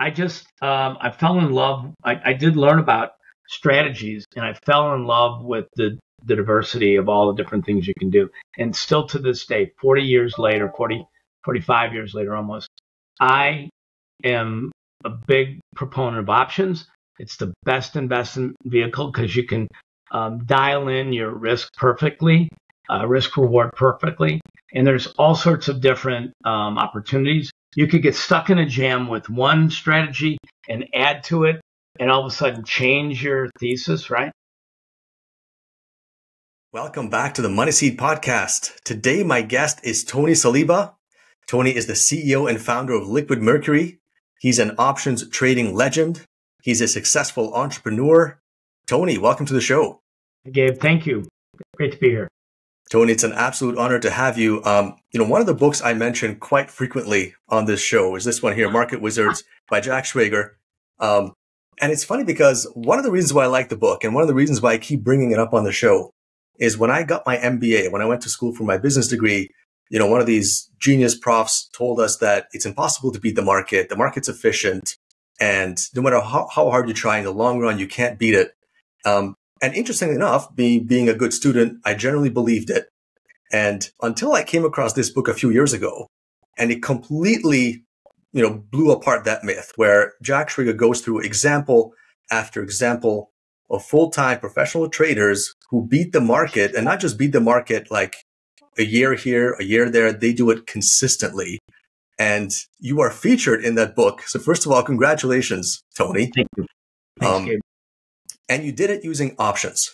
I just, I fell in love. I did learn about strategies, and I fell in love with the diversity of all the different things you can do. And still to this day, 40 years later, 45 years later almost, I am a big proponent of options. It's the best investment vehicle because you can dial in your risk perfectly, risk reward perfectly. And there's all sorts of different opportunities. You could get stuck in a jam with one strategy and add to it and all of a sudden change your thesis, right? Welcome back to the Money Seed Podcast. Today, my guest is Tony Saliba. Tony is the CEO and founder of Liquid Mercury. He's an options trading legend. He's a successful entrepreneur. Tony, welcome to the show. Gabe, thank you. Great to be here. Tony, it's an absolute honor to have you. One of the books I mention quite frequently on this show is this one here, Market Wizards by Jack Schwager. And it's funny because one of the reasons why I like the book and one of the reasons why I keep bringing it up on the show is when I got my MBA, when I went to school for my business degree, one of these genius profs told us that it's impossible to beat the market. The market's efficient. And no matter how hard you try, in the long run, you can't beat it. And interestingly enough, being a good student, I generally believed it. And until I came across this book a few years ago, and it completely, blew apart that myth, where Jack Schwager goes through example after example of full-time professional traders who beat the market, and not just beat the market like a year here, a year there. They do it consistently. And you are featured in that book. So first of all, congratulations, Tony. Thank you. Thanks, Gabe. And you did it using options.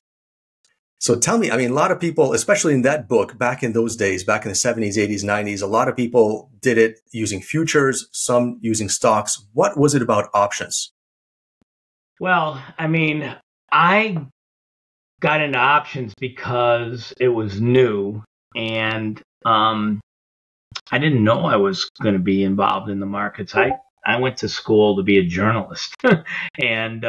So tell me, a lot of people, especially in that book, back in those days, back in the 70s, 80s, 90s, a lot of people did it using futures, some using stocks. What was it about options? Well, I got into options because it was new, and I didn't know I was going to be involved in the markets. I went to school to be a journalist, and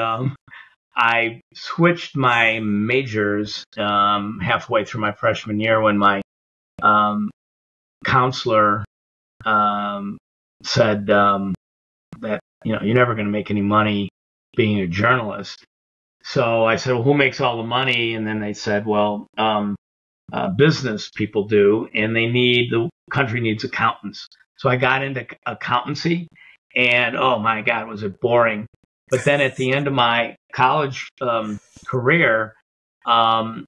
I switched my majors halfway through my freshman year when my counselor said that, you're never going to make any money being a journalist. So I said, well, who makes all the money? And then they said, well, business people do, and the country needs accountants. So I got into accountancy, and oh my God, was it boring. But then at the end of my college career, a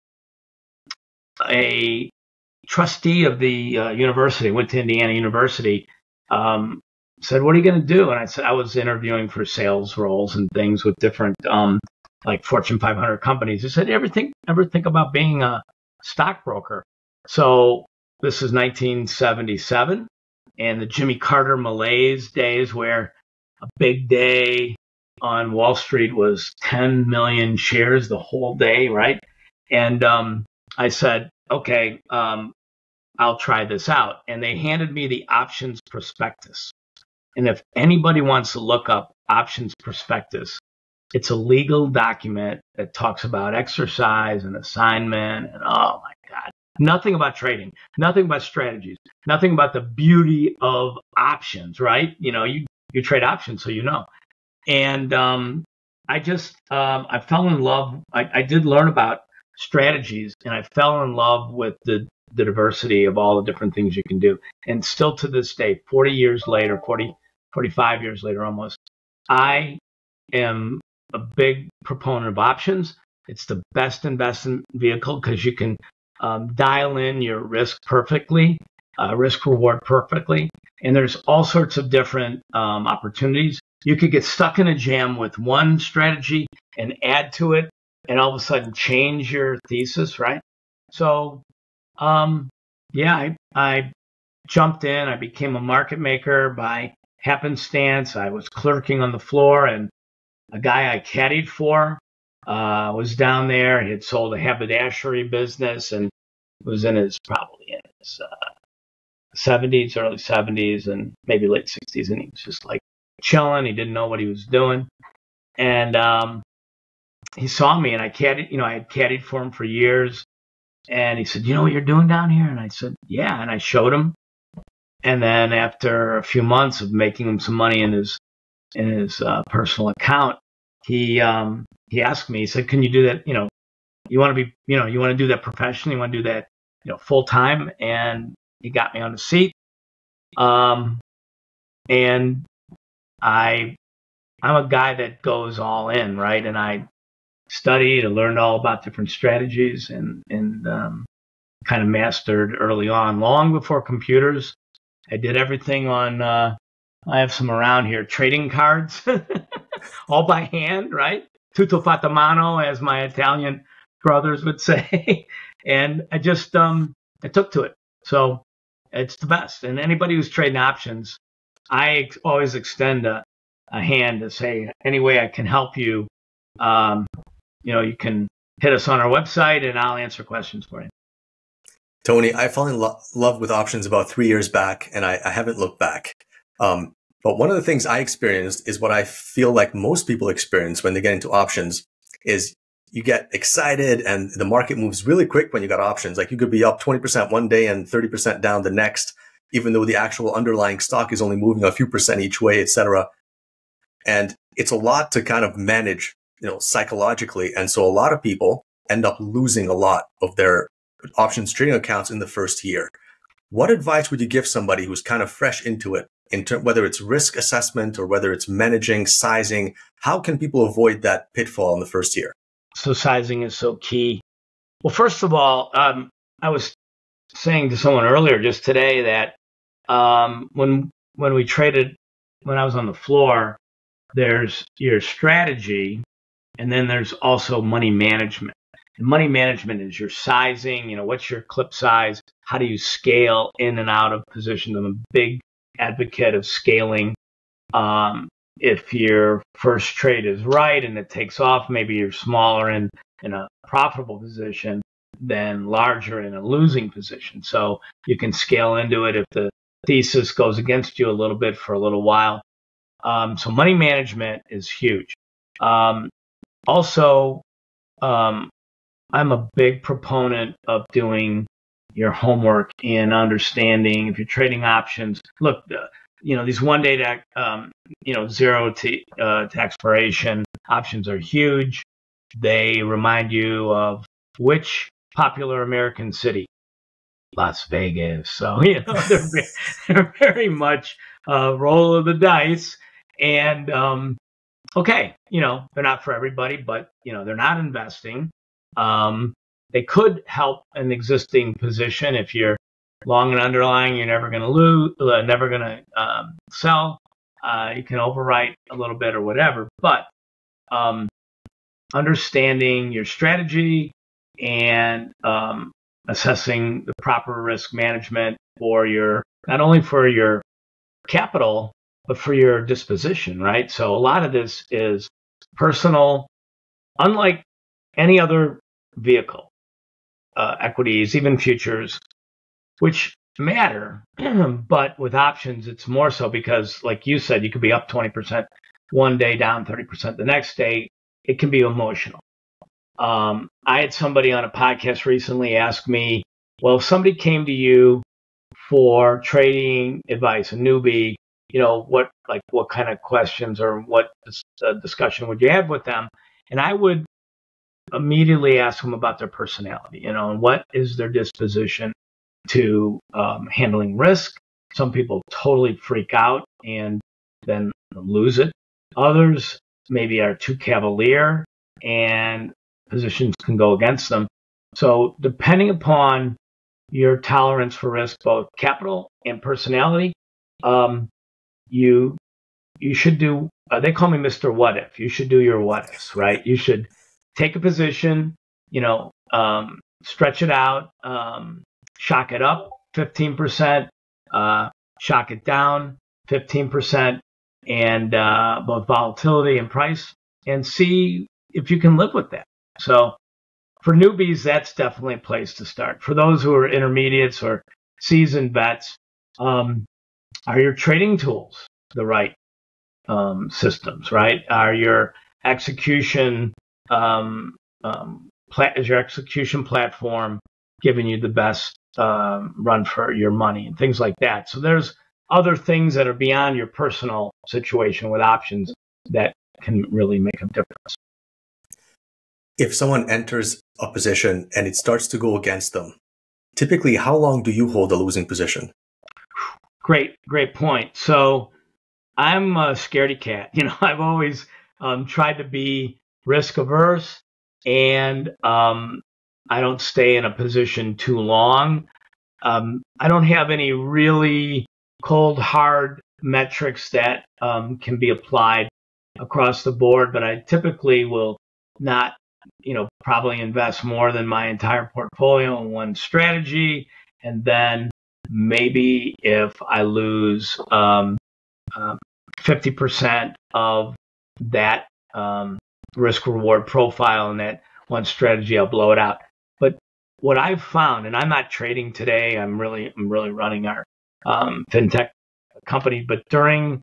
trustee of the university, went to Indiana University, said, what are you going to do? And I said, I was interviewing for sales roles and things with different like Fortune 500 companies. He said, ever think about being a stockbroker? So this is 1977, and the Jimmy Carter malaise days, where a big day on Wall Street was 10 million shares the whole day, right? And I said, okay, I'll try this out. And they handed me the options prospectus. And if anybody wants to look up options prospectus, it's a legal document that talks about exercise and assignment and oh my God, nothing about trading, nothing about strategies, nothing about the beauty of options, right? You trade options, so you know. And I just, I fell in love. I did learn about strategies, and I fell in love with the diversity of all the different things you can do. And still to this day, 40 years later, 45 years later almost, I am a big proponent of options. It's the best investment vehicle because you can dial in your risk perfectly, risk reward perfectly. And there's all sorts of different opportunities. You could get stuck in a jam with one strategy and add to it and all of a sudden change your thesis, right? So, yeah, I jumped in. I became a market maker by happenstance. I was clerking on the floor, and a guy I caddied for was down there. He had sold a haberdashery business and was probably in his 70s, early 70s, and maybe late 60s. And he was just like chilling. He didn't know what he was doing. And he saw me, and I caddied, I had caddied for him for years. And he said, you know what you're doing down here? And I said, yeah. And I showed him. And then after a few months of making him some money in his in his personal account, he asked me, he said, can you do that? You know, you want to be, you know, you want to do that professionally, you want to do that, you know, full time. And he got me on the seat. And I'm a guy that goes all in, right? And I studied and learned all about different strategies and kind of mastered early on, long before computers. I did everything on, I have some around here, trading cards, all by hand, right? Tutto fatto mano, as my Italian brothers would say. And I just, I took to it. So it's the best. And anybody who's trading options, I always extend a hand to say, any way I can help you, you know, you can hit us on our website and I'll answer questions for you. Tony, I fell in love with options about 3 years back, and I haven't looked back. But one of the things I experienced is what I feel like most people experience when they get into options is you get excited and the market moves really quick when you got options. Like you could be up 20% one day and 30% down the next, even though the actual underlying stock is only moving a few percent each way, et cetera. And it's a lot to kind of manage, you know, psychologically. And so a lot of people end up losing a lot of their options trading accounts in the first year. What advice would you give somebody who's kind of fresh into it, in whether it's risk assessment or whether it's managing, sizing? How can people avoid that pitfall in the first year? So sizing is so key. Well, first of all, I was saying to someone earlier just today that when we traded, when I was on the floor, there's your strategy, and then there's also money management. And money management is your sizing, you know, what's your clip size? How do you scale in and out of positions? I'm a big advocate of scaling. If your first trade is right and it takes off, maybe you're smaller in a profitable position than larger in a losing position. So you can scale into it if the thesis goes against you a little bit for a little while. So money management is huge. I'm a big proponent of doing your homework and understanding if you're trading options. Look, you know, these one day to, you know, zero to expiration options are huge. They remind you of which popular American city? Las Vegas. So, you know, they're very much a roll of the dice. And, okay, you know, they're not for everybody, but, you know, they're not investing. They could help an existing position. If you're long and underlying, you're never going to lose, never going to sell. You can overwrite a little bit or whatever, but understanding your strategy and assessing the proper risk management for your, not only for your capital, but for your disposition, right? So a lot of this is personal, unlike any other vehicle, equities, even futures, which matter, but with options, it's more so because, like you said, you could be up 20% one day, down 30% the next day. It can be emotional. I had somebody on a podcast recently ask me, well, if somebody came to you for trading advice, a newbie, you know, what kind of questions or what discussion would you have with them? And I would immediately ask them about their personality, you know, and what is their disposition to handling risk. Some people totally freak out and then lose it. Others maybe are too cavalier and positions can go against them. So depending upon your tolerance for risk, both capital and personality, you should do, they call me Mr. What If. You should do your what ifs, right? You should take a position, you know, stretch it out, shock it up 15%, shock it down 15%, and both volatility and price, and see if you can live with that. So for newbies, that's definitely a place to start. For those who are intermediates or seasoned vets, are your trading tools the right systems, right? Are your execution is your execution platform giving you the best run for your money and things like that? So there's other things that are beyond your personal situation with options that can really make a difference. If someone enters a position and it starts to go against them, typically, how long do you hold a losing position? Great point. So I'm a scaredy cat. You know, I've always tried to be risk averse, and I don't stay in a position too long. I don't have any really cold, hard metrics that can be applied across the board, but I typically will not, you know, probably invest more than my entire portfolio in one strategy. And then maybe if I lose 50% of that risk reward profile in that one strategy, I'll blow it out. But what I've found, and I'm not trading today, I'm really running our fintech company, but during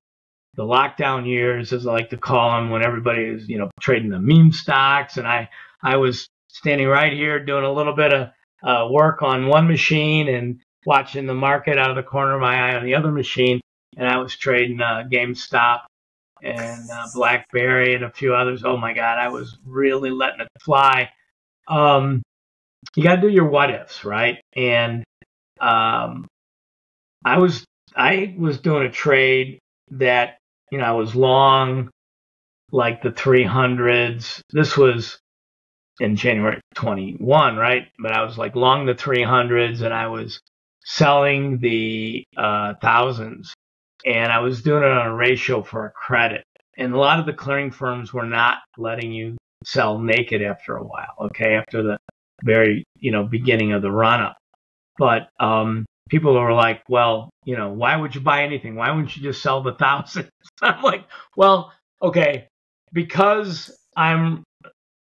the lockdown years, as I like to call them, when everybody is, you know, trading the meme stocks, and I was standing right here doing a little bit of work on one machine and watching the market out of the corner of my eye on the other machine, and I was trading GameStop and BlackBerry and a few others. Oh my God, I was really letting it fly. You got to do your what ifs, right? And I was doing a trade that, you know, I was long, like the 300s. This was in January 21, right? But I was like long the 300s, and I was selling the thousands. And I was doing it on a ratio for a credit. And a lot of the clearing firms were not letting you sell naked after a while, okay, after the very, you know, beginning of the run-up. But people were like, well, you know, why would you buy anything? Why wouldn't you just sell the thousands? I'm like, well, okay, because I'm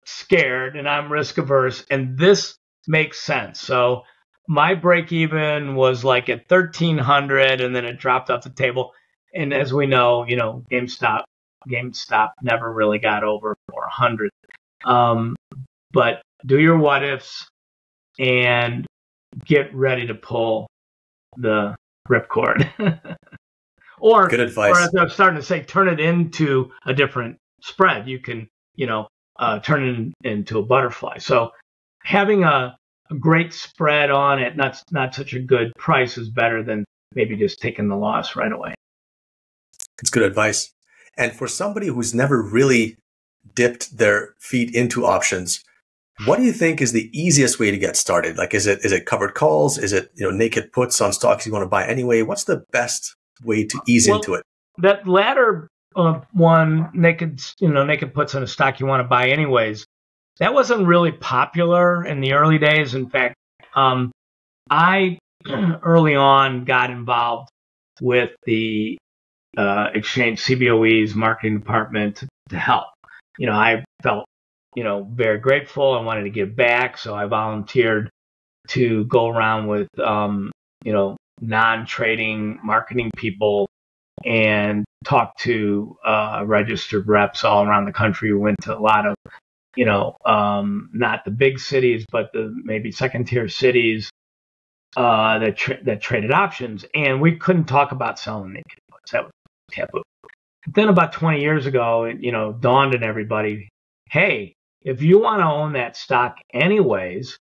scared and I'm risk averse, and this makes sense. So my break even was like at 1,300, and then it dropped off the table. And as we know, you know, GameStop never really got over 400. But do your what ifs and get ready to pull the ripcord. Or, good advice. Or as I'm starting to say, turn it into a different spread. You can, you know, turn it into a butterfly. So having a great spread on it, not such a good price, is better than maybe just taking the loss right away. It's good advice. And for somebody who's never really dipped their feet into options, what do you think is the easiest way to get started? Like, is it covered calls? Is it, you know, naked puts on stocks you want to buy anyway? What's the best way to ease into it? That latter one, naked puts on a stock you want to buy anyways, that wasn't really popular in the early days. In fact, I early on got involved with the exchange CBOE's marketing department to help. You know, I felt, you know, very grateful. I wanted to give back, so I volunteered to go around with, you know, non-trading marketing people and talk to registered reps all around the country. We went to a lot of, you know, not the big cities, but the maybe second-tier cities that traded options, and we couldn't talk about selling naked puts. That was taboo. But then about 20 years ago, it, you know, dawned on everybody, hey, if you want to own that stock anyways,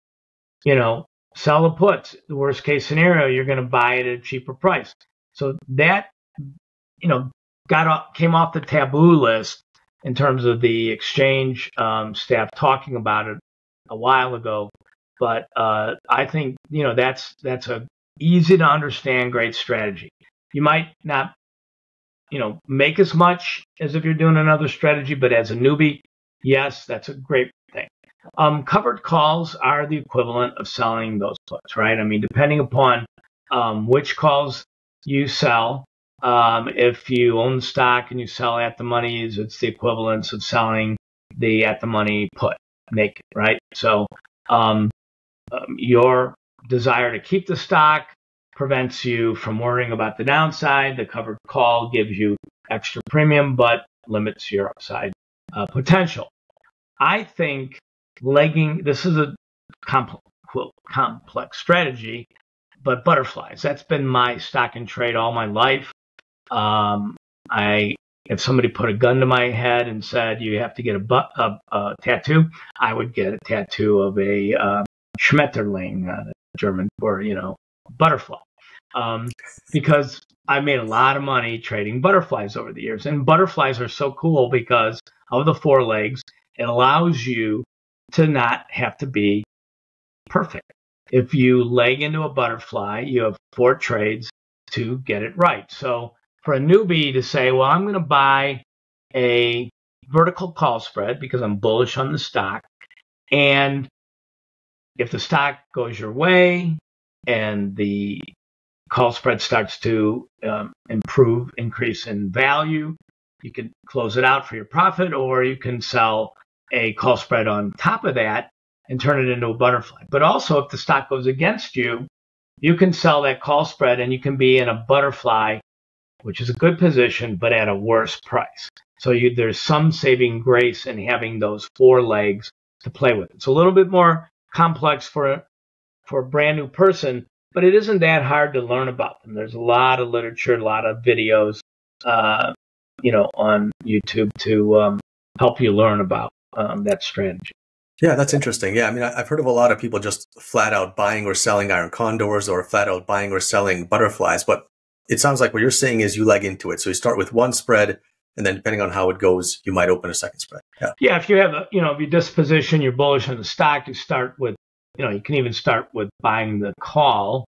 you know, sell the puts. The worst case scenario, you're going to buy it at a cheaper price. So that, you know, came off the taboo list in terms of the exchange staff talking about it a while ago. But I think, you know, that's a easy to understand, great strategy. You might not, you know, make as much as if you're doing another strategy, but as a newbie, yes, that's a great thing. Covered calls are the equivalent of selling those puts, right? I mean, depending upon which calls you sell, if you own stock and you sell at the monies, it's the equivalence of selling the at the money put naked, right? So your desire to keep the stock prevents you from worrying about the downside. The covered call gives you extra premium but limits your upside potential. I think legging, this is a complex strategy, but butterflies. That's been my stock and trade all my life. If somebody put a gun to my head and said, you have to get a tattoo, I would get a tattoo of a Schmetterling, German word, butterfly. Because I made a lot of money trading butterflies over the years. And butterflies are so cool because of the four legs. It allows you to not have to be perfect. If you leg into a butterfly, you have four trades to get it right. So for a newbie to say, well, I'm going to buy a vertical call spread because I'm bullish on the stock. And if the stock goes your way and the call spread starts to increase in value, you can close it out for your profit, or you can sell a call spread on top of that and turn it into a butterfly. But also, if the stock goes against you, you can sell that call spread and you can be in a butterfly, which is a good position, but at a worse price. So there's some saving grace in having those four legs to play with. It's a little bit more complex for a brand new person, but it isn't that hard to learn about them. There's a lot of literature, a lot of videos, on YouTube to help you learn about that strategy. Yeah, that's interesting. Yeah, I mean, I've heard of a lot of people just flat out buying or selling iron condors or flat out buying or selling butterflies. But it sounds like what you're saying is you leg into it. So you start with one spread, and then depending on how it goes, you might open a second spread. Yeah, if you have if your disposition, you're bullish on the stock, you start with, you can even start with buying the call.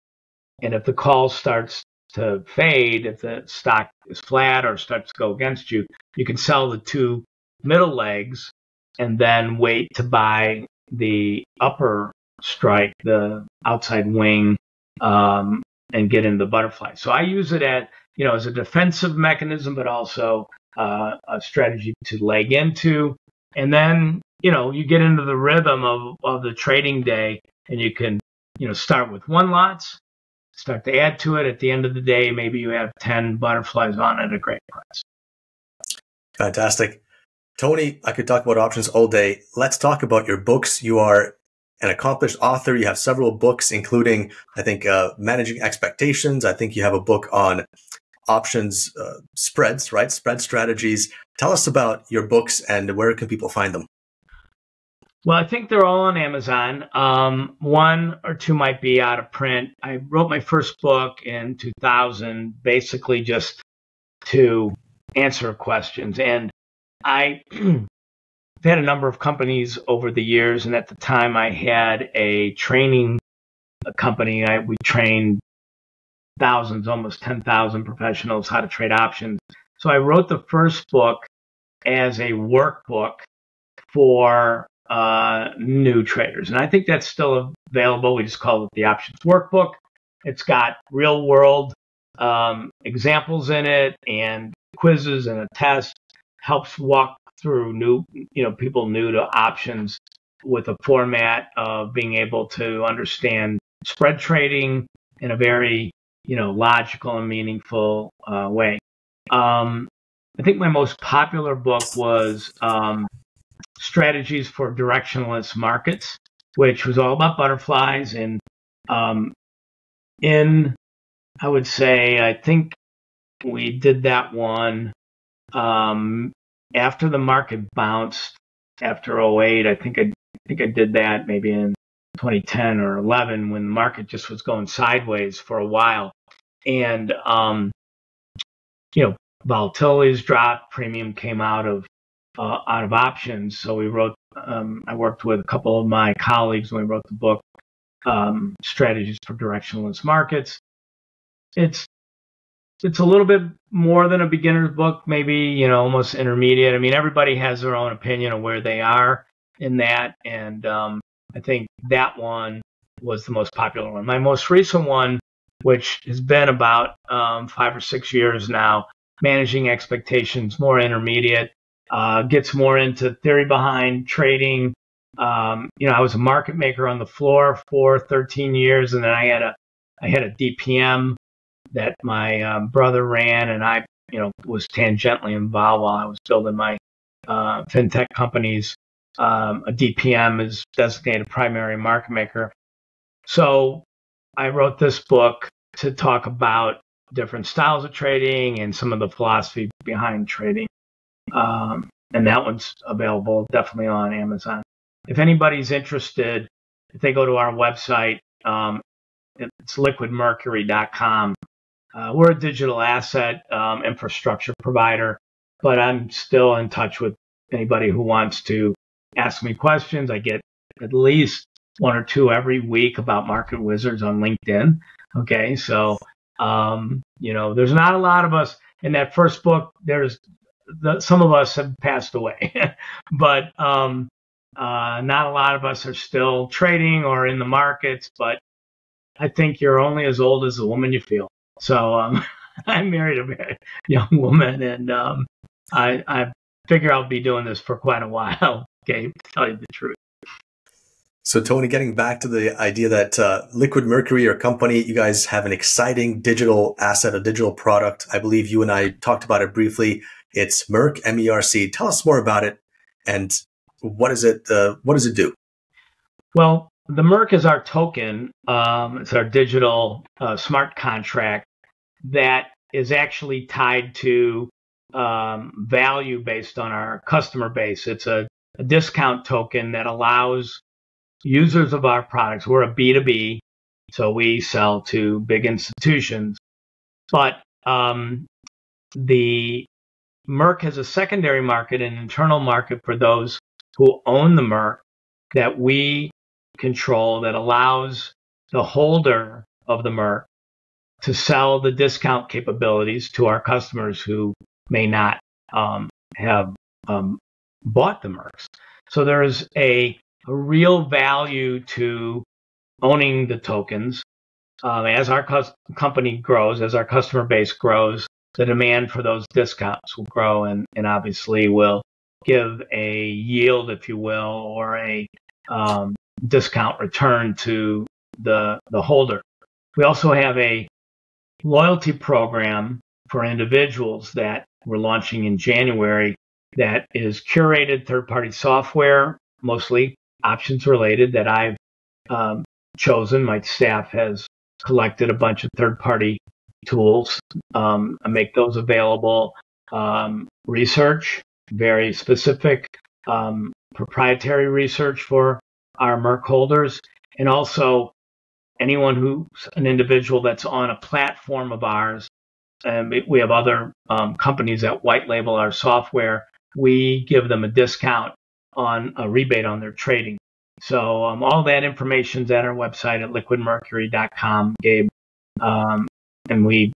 And if the call starts to fade, if the stock is flat or starts to go against you, you can sell the two middle legs and then wait to buy the upper strike, the outside wing, and get into the butterfly. So I use it as a defensive mechanism, but also a strategy to leg into. And then, you get into the rhythm of the trading day, and you can, start with one lots, start to add to it. At the end of the day, maybe you have 10 butterflies on at a great price. Fantastic. Tony, I could talk about options all day. Let's talk about your books. You are an accomplished author. You have several books, including, I think, Managing Expectations. I think you have a book on options spreads, right? Spread strategies. Tell us about your books and where can people find them? Well, I think they're all on Amazon. One or two might be out of print. I wrote my first book in 2000, basically just to answer questions. And I had a number of companies over the years, and at the time I had a training company. We trained thousands, almost 10,000 professionals how to trade options. So I wrote the first book as a workbook for new traders, and I think that's still available. We just call it the Options Workbook. It's got real-world examples in it and quizzes and a test. Helps walk through people new to options with a format of being able to understand spread trading in a very, logical and meaningful way. I think my most popular book was Strategies for Directionless Markets, which was all about butterflies. And I think we did that one after the market bounced after 2008, I think I did that maybe in 2010 or 2011 when the market just was going sideways for a while. And, volatilities dropped, premium came out of options. So we wrote, I worked with a couple of my colleagues when we wrote the book, Strategies for Directionless Markets. It's a little bit more than a beginner's book, maybe, almost intermediate. I mean, everybody has their own opinion of where they are in that. And I think that one was the most popular one. My most recent one, which has been about 5 or 6 years now, Managing Expectations, more intermediate, gets more into theory behind trading. I was a market maker on the floor for 13 years, and then I had a DPM that my brother ran, and I, was tangentially involved while I was building my fintech companies. A DPM is designated primary market maker. So I wrote this book to talk about different styles of trading and some of the philosophy behind trading. And that one's available definitely on Amazon. If anybody's interested, if they go to our website, it's liquidmercury.com. We're a digital asset infrastructure provider, but I'm still in touch with anybody who wants to ask me questions. I get at least one or two every week about Market Wizards on LinkedIn. Okay, so, you know, there's not a lot of us in that first book. There's some of us have passed away, but not a lot of us are still trading or in the markets. But I think you're only as old as the woman you feel. So I married a young woman, and I figure I'll be doing this for quite a while. Okay, to tell you the truth. So Tony, getting back to the idea that Liquid Mercury, your company, you guys have an exciting digital asset, a digital product. I believe you and I talked about it briefly. It's Merc, M-E-R-C. Tell us more about it, and what is it? What does it do? Well, the Merc is our token. It's our digital smart contract that is actually tied to value based on our customer base. It's a discount token that allows users of our products, we're a B2B, so we sell to big institutions. But the Merc has a secondary market, an internal market for those who own the Merc that we control, that allows the holder of the Merc to sell the discount capabilities to our customers who may not have bought the Mercs. So there is a real value to owning the tokens. As our company grows, as our customer base grows, the demand for those discounts will grow, and obviously will give a yield, if you will, or a discount return to the holder. We also have a loyalty program for individuals that we're launching in January that is curated third-party software, mostly options related, that I've chosen. My staff has collected a bunch of third-party tools. I make those available. Research, very specific, proprietary research for our Merc holders, and also anyone who's an individual that's on a platform of ours. And we have other companies that white label our software. We give them a discount on a rebate on their trading. So all that information's at our website at liquidmercury.com, Gabe. And we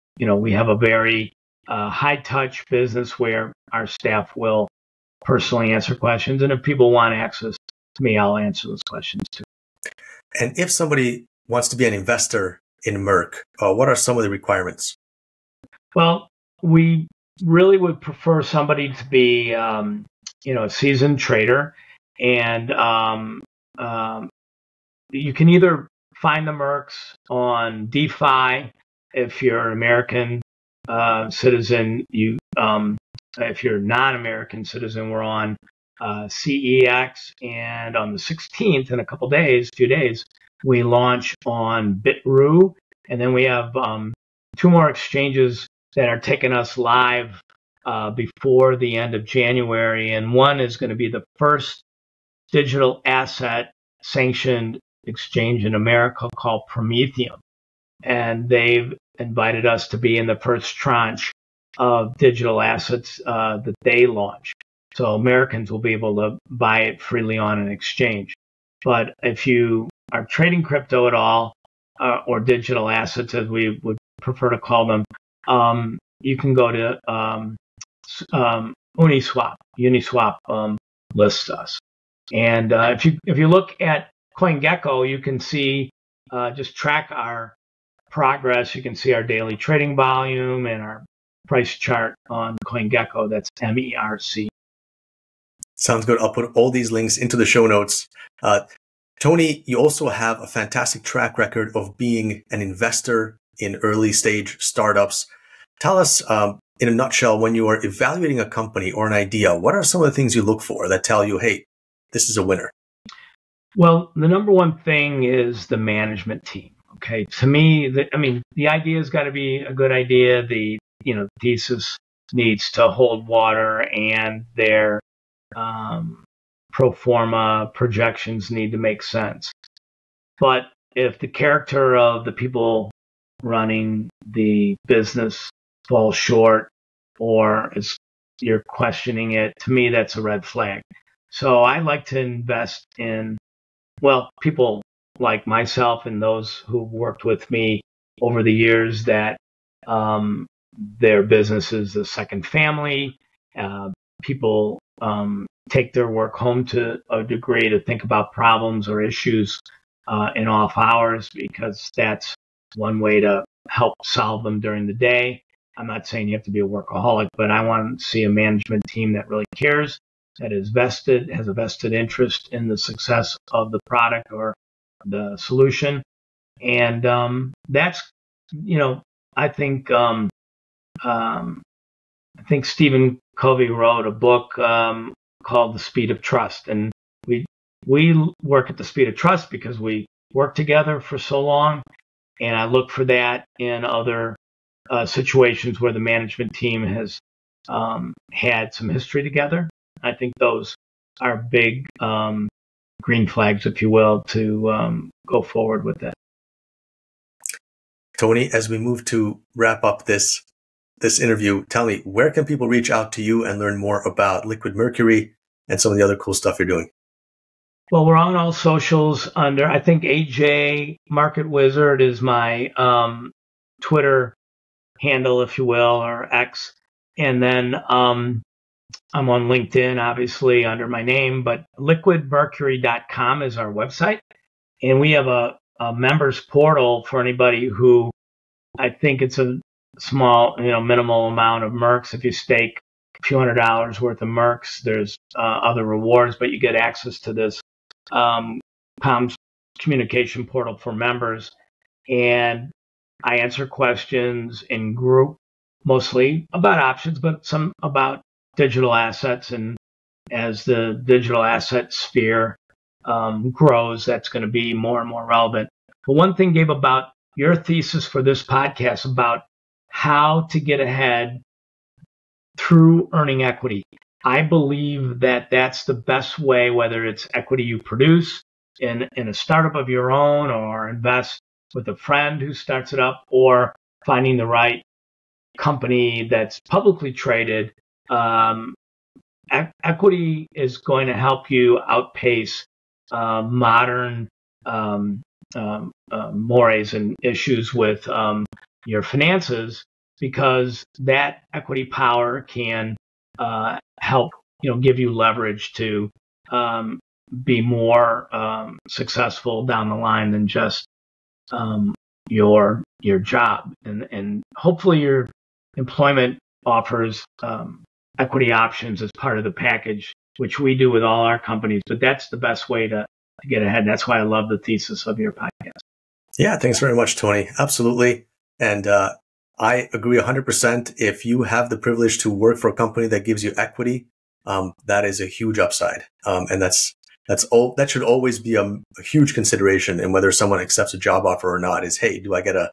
have a very high touch business where our staff will personally answer questions. And if people want access to me, I'll answer those questions too. And if somebody wants to be an investor in Merc, what are some of the requirements? Well, we really would prefer somebody to be, a seasoned trader, and you can either find the Mercs on DeFi if you're an American citizen. If you're a non-American citizen, we're on CEX, and on the 16th, in a couple days, 2 days, we launch on BitRue, and then we have two more exchanges that are taking us live before the end of January, and one is going to be the first digital asset sanctioned exchange in America called Prometheum, and they've invited us to be in the first tranche of digital assets that they launch. So Americans will be able to buy it freely on an exchange. But if you are trading crypto at all, or digital assets as we would prefer to call them, you can go to Uniswap lists us, and if you look at CoinGecko, you can see just track our progress. You can see our daily trading volume and our price chart on CoinGecko. That's MERC. Sounds good. I'll put all these links into the show notes. Tony, you also have a fantastic track record of being an investor in early stage startups. Tell us, in a nutshell, when you are evaluating a company or an idea, what are some of the things you look for that tell you, hey, this is a winner? Well, the number one thing is the management team. Okay. To me, the idea's got to be a good idea. The, thesis needs to hold water, and their pro forma projections need to make sense. But if the character of the people running the business falls short, or you're questioning it, to me, that's a red flag. So I like to invest in, well, people like myself and those who've worked with me over the years that their business is a second family. People take their work home to a degree to think about problems or issues in off hours, because that's one way to help solve them during the day. I'm not saying you have to be a workaholic, but I want to see a management team that really cares, that is vested, has a vested interest in the success of the product or the solution. And that's, I think Stephen Covey wrote a book called The Speed of Trust. And we work at the speed of trust because we work together for so long. And I look for that in other situations where the management team has had some history together. I think those are big green flags, if you will, to go forward with that. Tony, as we move to wrap up this interview, tell me, where can people reach out to you and learn more about Liquid Mercury and some of the other cool stuff you're doing? Well, we're on all socials under, I think, AJ Market Wizard is my Twitter handle, if you will, or X. And then I'm on LinkedIn, obviously, under my name. But liquidmercury.com is our website. And we have a members portal for anybody who, I think it's a small, minimal amount of Mercs. If you stake a few $100s worth of Mercs, there's other rewards, but you get access to this Palm's communication portal for members, and I answer questions in group, mostly about options, but some about digital assets. And as the digital asset sphere grows, that's going to be more and more relevant. But one thing, Gabe, about your thesis for this podcast about how to get ahead through earning equity, I believe that that's the best way, whether it's equity you produce in a startup of your own, or invest with a friend who starts it up, or finding the right company that's publicly traded. Equity is going to help you outpace modern mores and issues with your finances, because that equity power can help give you leverage to be more successful down the line than just your job, and hopefully your employment offers equity options as part of the package, which we do with all our companies. But that's the best way to get ahead. That's why I love the thesis of your podcast. Yeah, thanks very much, Tony. Absolutely. And I agree 100%. If you have the privilege to work for a company that gives you equity, that is a huge upside. And that should always be a huge consideration in whether someone accepts a job offer or not, is, hey, do I get a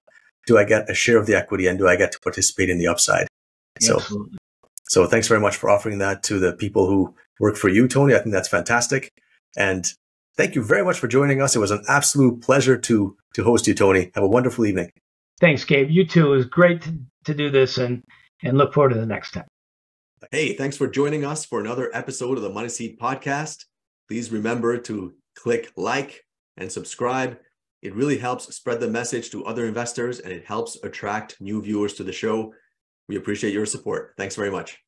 share of the equity, and do I get to participate in the upside? Absolutely. So thanks very much for offering that to the people who work for you, Tony. I think that's fantastic. And thank you very much for joining us. It was an absolute pleasure to host you, Tony. Have a wonderful evening. Thanks, Gabe. You too. It was great to do this, and look forward to the next time. Hey, thanks for joining us for another episode of the Money Seed Podcast. Please remember to click like and subscribe. It really helps spread the message to other investors, and it helps attract new viewers to the show. We appreciate your support. Thanks very much.